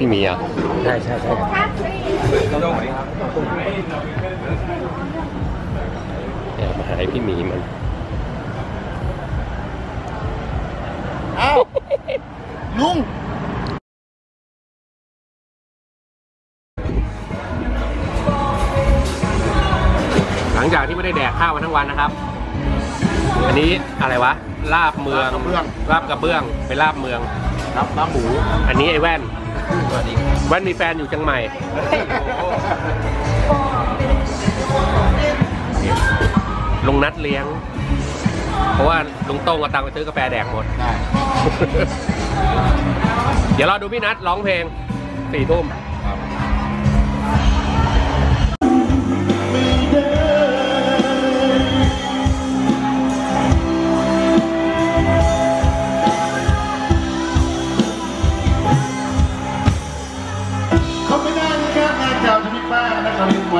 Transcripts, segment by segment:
พี่มีอ่ะใช่ใช่ใช่มาหาพี่มีมันเอ้าลุงหลังจากที่ไม่ได้แดกข้าวมาทั้งวันนะครับอันนี้อะไรวะลาบเมืองลาบกระเบื้องเป็นลาบเมืองลาบหมูอันนี้ไอ้แว่นแว่นมีแฟนอยู่จังใหม่ลุงนัดเลี้ยงเพราะว่าลุงโต้งก็ตังไปซื้อกาแฟแดกหมดเดี๋ยวเราดูพี่นัดร้องเพลง4 ทุ่ม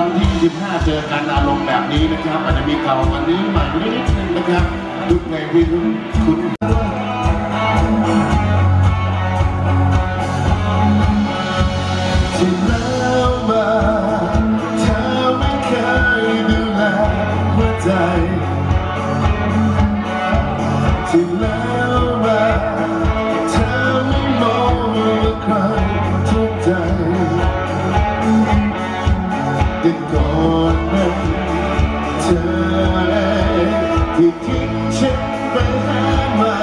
วันที่25เจอกันอารมณ์แบบนี้นะครับอาจจะมีเก่าวันนี้ใหม่นิดนึงนะครับทุกในวิรุณคุณที่แล้วมาเธอไม่เคยดูแลหัวใจที่แล้วมาเธอไม่มองว่าใครทุกใจก่อนนั้นเธอที่ทิ้งฉันไปหาใหม่